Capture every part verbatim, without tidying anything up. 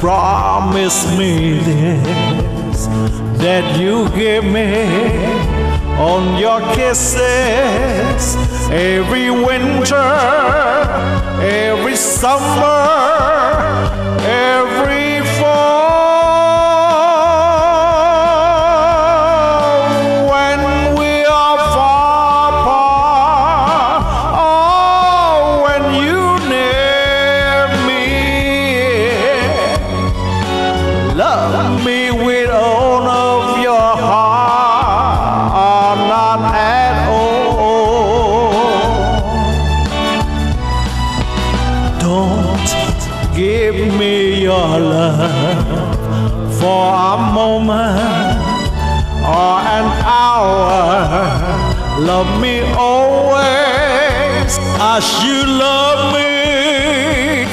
promise me this, that you give me on your kisses every winter, every summer, every fall. When we are far apart, oh, when you near me, love me with all of your heart, not at all. Don't give me your love for a moment or an hour. Love me always as you love me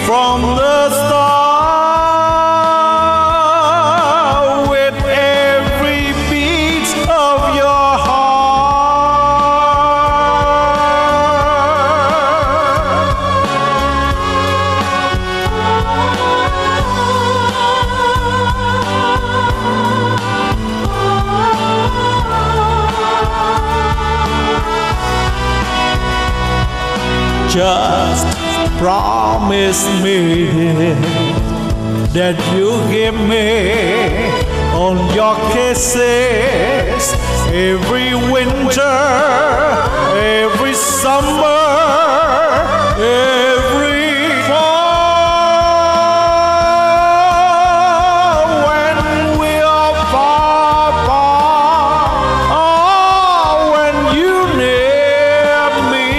from the start, with every beat of your heart. Just promise me that you give me on your kisses every winter, every summer, every fall. When we are far apart, oh, when you near me,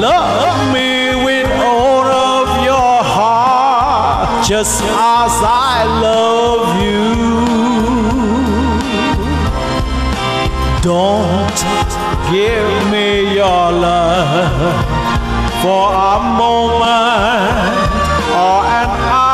love me with all of your heart, just as I love you. Don't give me your love for a moment or an hour.